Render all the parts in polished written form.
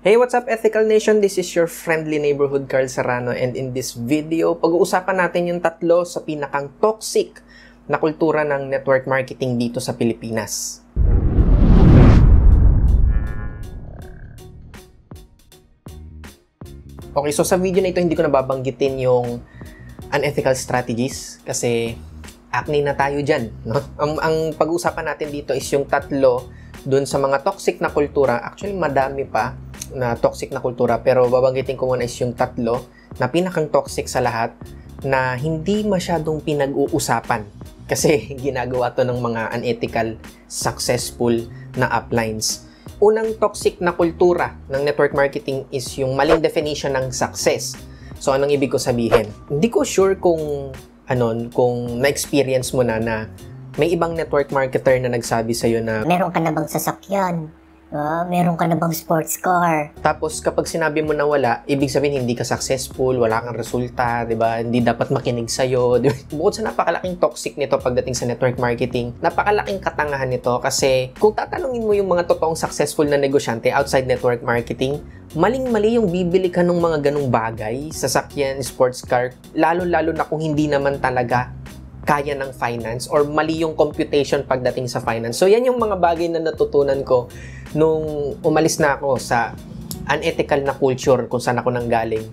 Hey, what's up Ethical Nation? This is your friendly neighborhood Carl Serrano, and in this video, pag-uusapan natin yung tatlo sa pinakang toxic na kultura ng network marketing dito sa Pilipinas. Okay, so sa video na ito, hindi ko nababanggitin yung unethical strategies kasi acne na tayo dyan, no? Ang pag-uusapan natin dito is yung tatlo dun sa mga toxic na kultura. Actually, madami pa na toxic na kultura, pero babanggitin ko muna is yung tatlo na pinakang toxic sa lahat na hindi masyadong pinag-uusapan kasi ginagawa to ng mga unethical successful na uplines. Unang toxic na kultura ng network marketing is yung maling definition ng success. So anong ibig ko sabihin? Hindi ko sure kung na-experience mo na may ibang network marketer na nagsabi sa iyo na meron ka na bang sasakyan? Meron ka na bang sports car? Tapos kapag sinabi mo na wala, ibig sabihin hindi ka successful, wala kang resulta, di ba? Hindi dapat makinig sa'yo. Diba? Bukod sa napakalaking toxic nito pagdating sa network marketing, napakalaking katangahan nito kasi kung tatanungin mo yung mga totoong successful na negosyante outside network marketing, maling-mali yung bibili ka ng mga ganong bagay, sasakyan, sports car, lalo-lalo na kung hindi naman talaga kaya ng finance or mali yung computation pagdating sa finance. So yan yung mga bagay na natutunan ko nung umalis na ako sa unethical na culture kung saan ako nanggaling.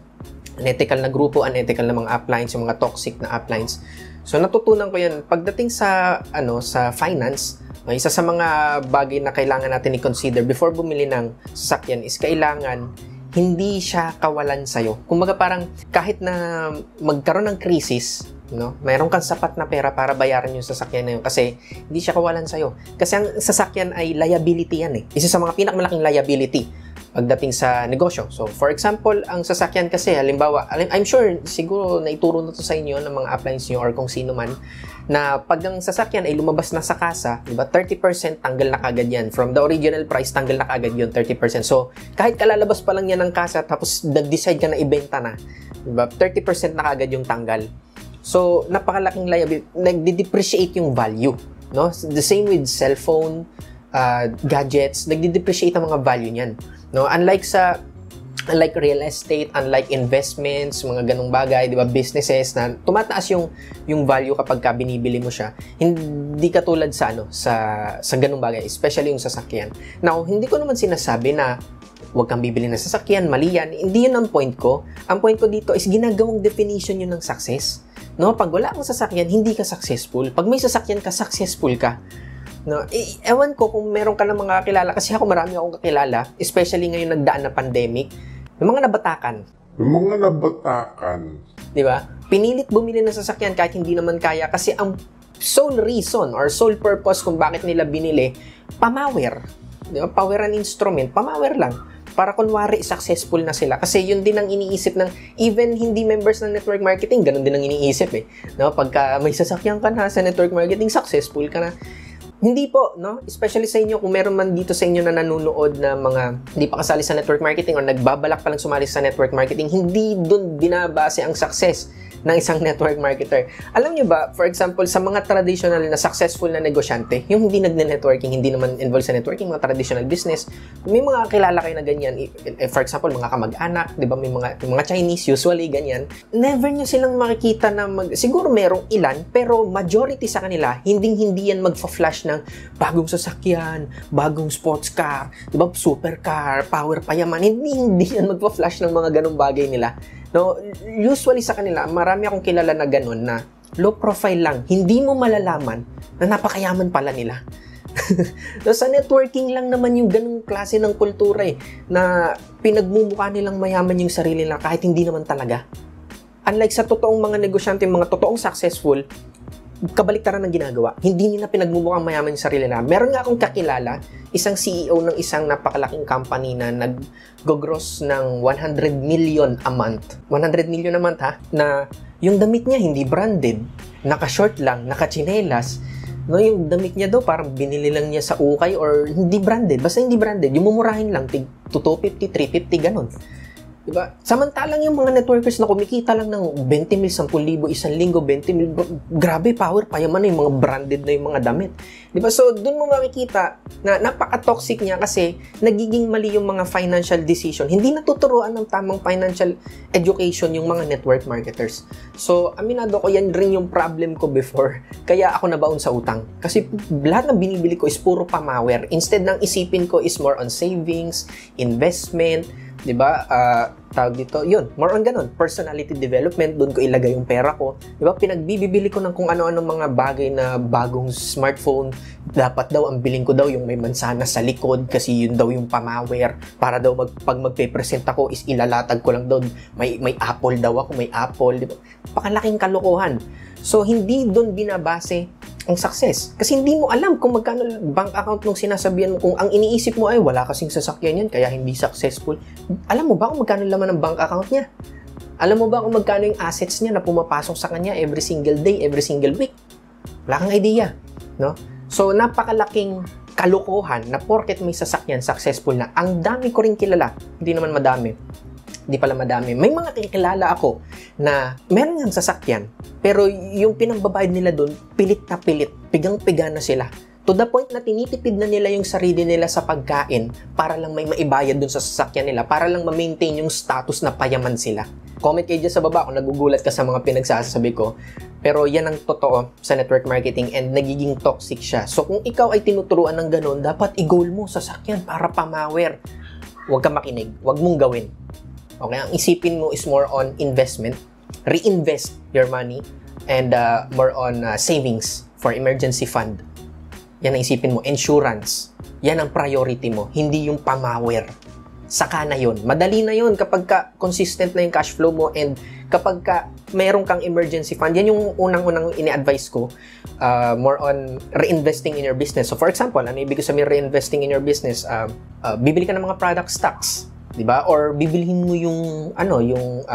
Unethical na grupo, unethical na mga uplines, yung mga toxic na uplines. So natutunan ko yan pagdating sa sa finance. Isa sa mga bagay na kailangan natin i-consider before bumili ng sasakyan is kailangan hindi siya kawalan sa'yo. Kumbaga parang kahit na magkaroon ng krisis, no, mayroon kang sapat na pera para bayaran yung sasakyan na yun kasi hindi siya kawalan sa'yo. Kasi ang sasakyan ay liability yan eh. Isa sa mga pinakamalaking liability pagdating sa negosyo. So for example, ang sasakyan kasi halimbawa, I'm sure siguro naituro na to sa inyo ng mga uplines nyo or kung sino man, na pag ang sasakyan ay lumabas na sa kasa, di ba, 30% tanggal na kagad yan. From the original price, tanggal na kagad yun, 30%. So kahit kalalabas pa lang yan ng kasa tapos nag-decide ka na ibenta na, di ba, 30% na kagad yung tanggal. So napakalaking liability, nagde-depreciate yung value, no? The same with cellphone, gadgets, nagde-depreciate ang mga value niyan, no? Unlike real estate, unlike investments, mga ganung bagay, 'di ba, businesses na tumataas yung value kapag ka binibili mo siya. Hindi katulad sa sa ganung bagay, especially yung sasakyan. Now, hindi ko naman sinasabi na huwag kang bibili ng sasakyan, mali yan. Hindi yun ang point ko. Ang point ko dito is ginagawang definition yun ng success, no? Pag wala kang sasakyan, hindi ka successful. Pag may sasakyan ka, successful ka. No, ewan ko kung meron ka ng mga kakilala, kasi ako marami akong kakilala, especially ngayon nagdaan na pandemic, yung mga nabatakan. Yung mga nabatakan. Diba? Pinilit bumili ng sasakyan kahit hindi naman kaya kasi ang sole reason or sole purpose kung bakit nila binili, pamawer. Diba? Power and instrument, pamawer lang. Para kunwari successful na sila. Kasi yun din ang iniisip ng even hindi members ng network marketing, ganun din ang iniisip eh. No? Pagka may sasakyan ka na sa network marketing, successful ka na. Hindi po, no? Especially sa inyo, kung meron man dito sa inyo na nanunood na mga hindi pa kasali sa network marketing o nagbabalak palang sumali sa network marketing, hindi dun binabase ang success ng isang network marketer. Alam nyo ba, for example, sa mga traditional na successful na negosyante, yung hindi nagne-networking, hindi naman involved sa networking, mga traditional business, kung may mga kilala kayo na ganyan, for example, mga kamag-anak, di ba, may mga Chinese, usually ganyan, never nyo silang makikita na siguro merong ilan, pero majority sa kanila, hindi yan magfa-flash ng bagong sasakyan, bagong sports car, diba, supercar, power pa yaman. Hindi yan magpa-flash ng mga ganong bagay nila. No, usually sa kanila, marami akong kilala na ganon na low profile lang. Hindi mo malalaman na napakayaman pala nila. No, sa networking lang naman yung ganong klase ng kultura eh, na pinagmumukha nilang mayaman yung sarili nila kahit hindi naman talaga. Unlike sa totoong mga negosyante, mga totoong successful, kabaliktaran ng ginagawa. Hindi nila pinagmumukhang mayaman yung sarili na. Meron nga akong kakilala, isang CEO ng isang napakalaking company na nag-gross ng 100 million a month. 100 million a month, ha? Na yung damit niya hindi branded, naka-short lang, naka-chinelas. No, yung damit niya daw parang binili lang niya sa ukay or hindi branded. Basta hindi branded, yung mumurahin lang, 250, 350, ganun. Diba? Samantalang yung mga networkers na kumikita lang ng 20,000, 10,000, isang linggo, 20,000, grabe power, payaman na yung mga branded na yung mga damit. Diba? So, dun mo makikita na napaka-toxic niya kasi nagiging mali yung mga financial decision. Hindi natuturuan ng tamang financial education yung mga network marketers. So, aminado ko, yan rin yung problem ko before. Kaya ako nabaon sa utang. Kasi lahat ng binibili ko is puro pamawer. Instead ng isipin ko is more on savings, investment, diba? Tawag dito, yun, more on ganun, personality development, doon ko ilagay yung pera ko, diba? Pinagbibibili ko ng kung ano-ano mga bagay na bagong smartphone, dapat daw, ang biling ko daw yung may mansanas sa likod, kasi yun daw yung pamawer, para daw, pag magpe-present ako, is ilalatag ko lang daw, may Apple daw ako, may Apple, diba? Pakalaking kalokohan. So, hindi doon binabase ang success. Kasi hindi mo alam kung magkano bank account nung sinasabihan mo. Kung ang iniisip mo ay wala kasing sasakyan yan, kaya hindi successful. Alam mo ba kung magkano laman ng bank account niya? Alam mo ba kung magkano yung assets niya na pumapasok sa kanya every single day, every single week? Wala kang idea. No? So, napakalaking kalokohan na porket may sasakyan, successful na. Ang dami ko rin kilala. Hindi naman madami. Hindi pala madami. May mga kilala ako na meron ngang sasakyan, pero yung pinambabayad nila doon, pilit na pilit, pigang-piga na sila. To the point na tinitipid na nila yung sarili nila sa pagkain para lang may maibayad doon sa sasakyan nila, para lang ma-maintain yung status na payaman sila. Comment kayo dyan sa baba kung nagugulat ka sa mga pinagsasabi ko. Pero yan ang totoo sa network marketing and nagiging toxic siya. So kung ikaw ay tinuturuan ng ganun, dapat i-goal mo sasakyan para pamawer. Huwag ka makinig. Huwag mong gawin. Okay, ang isipin mo is more on investment, reinvest your money, and more on savings for emergency fund. Yan ang isipin mo, insurance. Yan ang priority mo, hindi yung pamawer. Saka na yun. Madali na yun kapag ka consistent na yung cash flow mo and kapag ka meron kang emergency fund. Yan yung unang-unang ini-advise ko, more on reinvesting in your business. So for example, ano ibig sabihin reinvesting in your business? Bibili ka ng mga product stocks. Diba? Or bibilhin mo yung ano, yung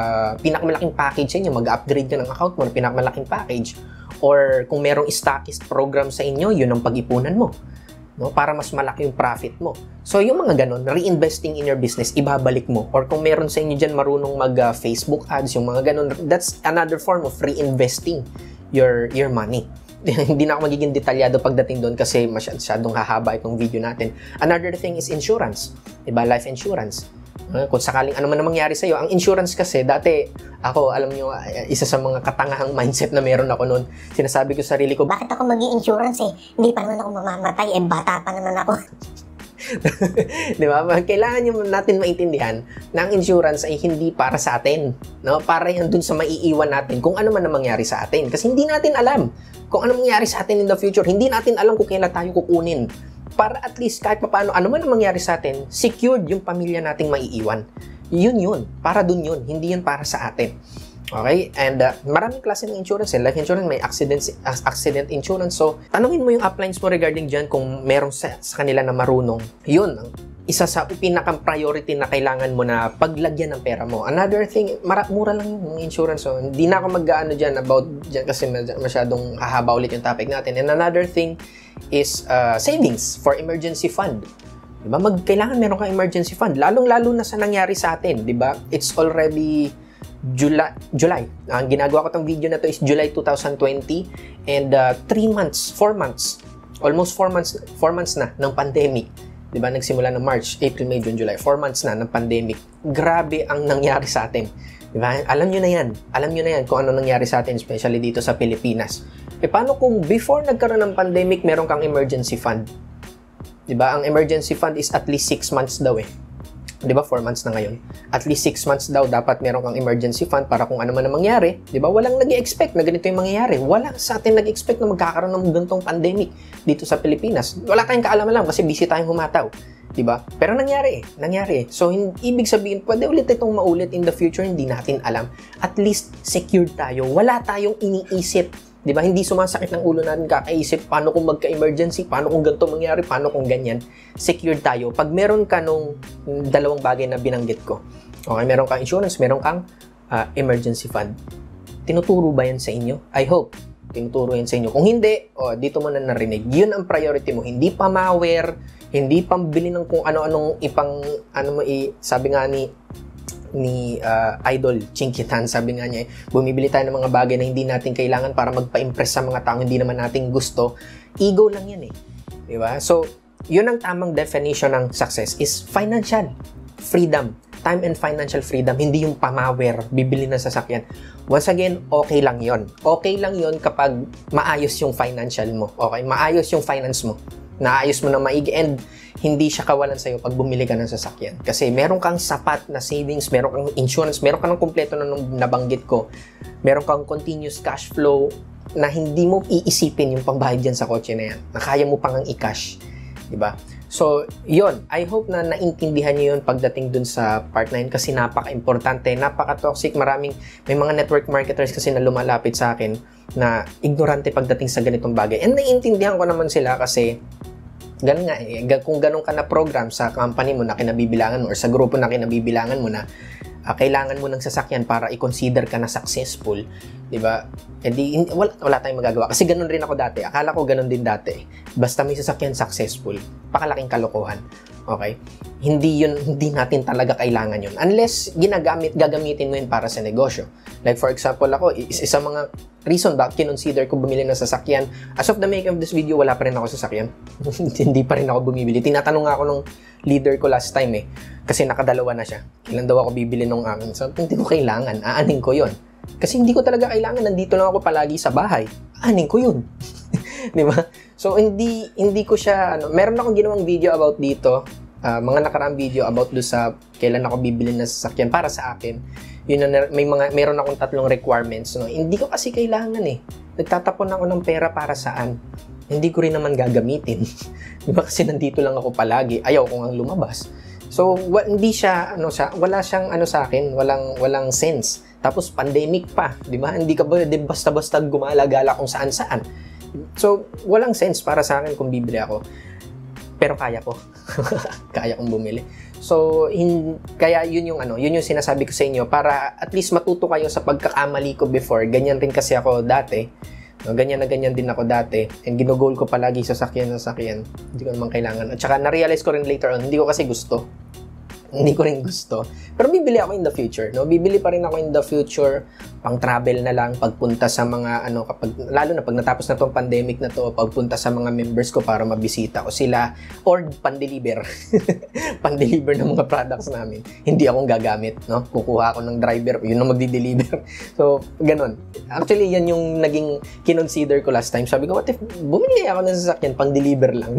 pinakamalaking package sa inyo, mag-upgrade ka ng account mo ng pinakamalaking package. Or kung merong stockist program sa inyo, yun ang pag-ipunan mo, no? Para mas malaki yung profit mo. So yung mga ganun, reinvesting in your business, ibabalik mo. Or kung meron sa inyo dyan marunong mag-Facebook ads, yung mga ganun, that's another form of reinvesting your money. Hindi na ako magiging detalyado pagdating doon kasi masyadong hahaba itong video natin. Another thing is insurance. Diba? Life insurance. Kung sakaling ano man na mangyari sa'yo, ang insurance kasi, dati ako, alam nyo, isa sa mga katangahang mindset na meron ako noon, sinasabi ko sarili ko, bakit ako mag-i-insurance eh? Hindi pa naman ako mamamatay, eh bata pa naman ako. Diba? Kailangan nyo natin maintindihan na ang insurance ay hindi para sa atin, no? Para yan dun sa maiiwan natin kung ano man na mangyari sa atin. Kasi hindi natin alam kung ano mangyari sa atin in the future. Hindi natin alam kung kailan tayo kukunin. Para at least kahit paano, ano man ang mangyari sa atin, secured yung pamilya nating maiiwan. Yun yun. Para dun yun. Hindi yun para sa atin. Okay? And maraming klase ng insurance. Life insurance, may accident insurance. So, tanungin mo yung uplines mo regarding dyan kung merong sa kanila na marunong. Yun, isa sa pinaka-priority na kailangan mo na paglagyan ng pera mo. Another thing, mura lang yung insurance. So, hindi na ako mag-ano dyan about dyan kasi masyadong hahaba ulit yung topic natin. And another thing is savings for emergency fund. Diba? Kailangan meron kang emergency fund. Lalong-lalo na sa nangyari sa atin. Diba? It's already July. Ang ginagawa ko itong video na to is July 2020 and 4 months na ng pandemic. Diba? Nagsimula ng March, April, May, June, July. 4 months na ng pandemic. Grabe ang nangyari sa atin. Diba? Alam nyo na yan. Alam nyo na yan kung ano nangyari sa atin, especially dito sa Pilipinas. E paano kung before nagkaroon ng pandemic, meron kang emergency fund? Diba? Ang emergency fund is at least 6 months daw eh. Diba, 4 months na ngayon. At least 6 months daw dapat meron kang emergency fund para kung ano man ang mangyari. Diba, walang nag-expect na ganito yung mangyayari. Wala sa atin nag-expect na magkakaroon ng gantong pandemic dito sa Pilipinas. Wala tayong kaalaman lang kasi busy tayong humataw. Diba? Pero nangyari eh. Nangyari eh. So, ibig sabihin, pwede ulit itong maulit in the future, hindi natin alam. At least, secured tayo. Wala tayong iniisip. Diba? Hindi sumasakit ng ulo natin kakaisip, paano kung magka-emergency, paano kung ganito mangyari, paano kung ganyan. Secured tayo. Pag meron ka nung dalawang bagay na binanggit ko. Okay, meron kang insurance, meron kang emergency fund. Tinuturo ba yan sa inyo? I hope tinuturo yan sa inyo. Kung hindi, dito mo na narinig. Yun ang priority mo. Hindi pamawer, hindi pambili ng kung ano-anong sabi nga ni ni Idol Chinky Tan. Sabi nga niya, bumibili tayo ng mga bagay na hindi natin kailangan para magpa-impress sa mga taong hindi naman natin gusto. Ego lang yan eh. Diba? So, yun ang tamang definition ng success is financial freedom. Time and financial freedom, hindi yung pamawer, bibili ng sasakyan. Once again, okay lang yon. Okay lang yon kapag maayos yung financial mo. Okay, maayos yung finance mo. Naayos mo na maigi and hindi siya kawalan sa'yo pag bumili ka ng sasakyan. Kasi meron kang sapat na savings, meron kang insurance, meron ka ng kompleto na nung nabanggit ko. Meron kang continuous cash flow na hindi mo iisipin yung pambayad dyan sa kotse na yan. Na kaya mo pang ang i-cash. Diba? So, yon. I hope na naintindihan nyo yun pagdating dun sa part 9 kasi napaka-importante, napaka-toxic. May mga network marketers kasi na lumalapit sa akin na ignorante pagdating sa ganitong bagay. And naiintindihan ko naman sila kasi ganun nga, eh, kung ganun ka na program sa company mo na kinabibilangan mo or sa grupo na kinabibilangan mo na kailangan mo ng sasakyan para i-consider ka na successful, diba? Eh di, wala tayong magagawa. Kasi ganun rin ako dati. Akala ko ganun din dati. Basta may sasakyan successful, pakalaking kalokohan. Okay? Hindi natin talaga kailangan yun. Unless gagamitin mo yun para sa negosyo. Like for example, ako, isa mga reason bakit kinonsider ko bumili ng sasakyan. As of the make of this video, wala pa rin ako sasakyan. Hindi pa rin ako bumibili. Tinatanong ako nung leader ko last time eh. Kasi nakadalawa na siya. Kailan daw ako bibili ng akin? So, hindi ko kailangan. Aanin ko yun. Kasi hindi ko talaga kailangan. Nandito lang ako palagi sa bahay. Aanin ko yun. Di ba? So, hindi ko siya, meron akong ginawang video about dito, mga nakaraang video about do sa kailan ako bibili ng sasakyan para sa akin. Yun na, meron akong tatlong requirements. No? Hindi ko kasi kailangan eh. Nagtatapon ako ng pera para saan? Hindi ko rin naman gagamitin. Diba? Kasi nandito lang ako palagi. Ayaw ko nga lumabas. So, wala siyang sa akin, walang sense. Tapos, pandemic pa. Di ba? Hindi ka ba basta-basta gumalagala kung saan-saan. So, walang sense para sa akin kung bibili ako. Pero kaya ko. Kaya kong bumili. So, kaya yun yung sinasabi ko sa inyo para at least matuto kayo sa pagkakamali ko before. Ganyan rin kasi ako dati. No, ganyan na ganyan din ako dati. And ginugol ko palagi sasakyan. Hindi ko naman kailangan. At saka na-realize ko rin later on, hindi ko kasi gusto. Hindi ko rin gusto. Pero bibili ako in the future, no? Bibili pa rin ako in the future, pang-travel na lang, pagpunta sa mga, lalo na pag natapos na tong pandemic na to, pagpunta sa mga members ko para mabisita ko sila, or pan-deliver ng mga products namin. Hindi akong gagamit, no? Kukuha ako ng driver, yun ang magdi-deliver. So, ganun. Actually, yan yung naging kinonsider ko last time. Sabi ko, what if, bumili ako ng sasakyan, pang-deliver lang.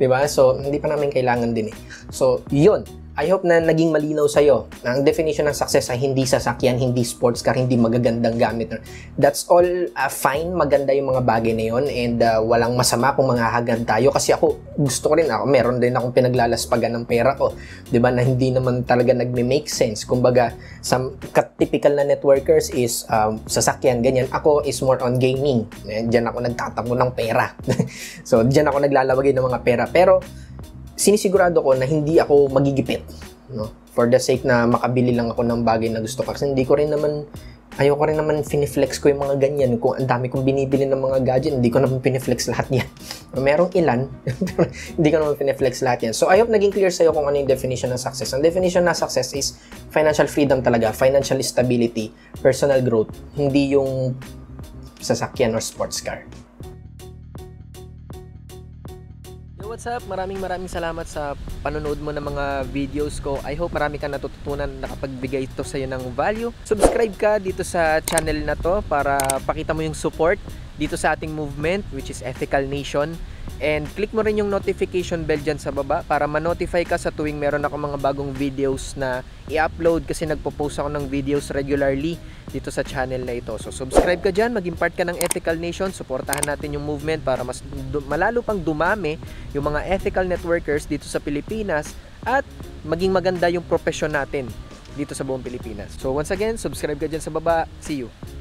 Diba? So, hindi pa namin kailangan din eh. So, yun. I hope na naging malinaw sa'yo na ang definition ng success ay hindi sasakyan, hindi sports car, hindi magagandang gamit. That's all fine, maganda yung mga bagay na yun and walang masama kung manghahagad tayo kasi ako, gusto ko rin ako, meron din akong pinaglalaspagan ng pera ko, di ba, na hindi naman talaga nagme-make sense. Kumbaga, some typical na networkers is sasakyan, ganyan. Ako is more on gaming. Diyan ako nagtatampo ng pera. So, diyan ako naglalawagay ng mga pera. Pero, sinisigurado ko na hindi ako magigipit, no? For the sake na makabili lang ako ng bagay na gusto ko. Kasi ayoko rin naman finiflex ko yung mga ganyan. Kung ang dami kong binibili ng mga gadget, hindi ko naman finiflex lahat yan. Merong ilan, pero hindi ko naman finiflex lahat yan. So, I hope naging clear sa'yo kung ano yung definition ng success. Ang definition ng success is financial freedom talaga, financial stability, personal growth, hindi yung sasakyan or sports car. What's up? Maraming salamat sa panonood mo ng mga videos ko. I hope marami ka natututunan, nakapagbigay ito sa'yo ng value. Subscribe ka dito sa channel na to para pakita mo yung support dito sa ating movement which is Ethical Nation. And click mo rin yung notification bell dyan sa baba para ma-notify ka sa tuwing meron ako mga bagong videos na i-upload kasi nagpo-post ako ng videos regularly dito sa channel na ito. So subscribe ka dyan, maging part ka ng Ethical Nation, supportahan natin yung movement para mas malalo pang dumami yung mga ethical networkers dito sa Pilipinas at maging maganda yung profession natin dito sa buong Pilipinas. So once again, subscribe ka dyan sa baba. See you!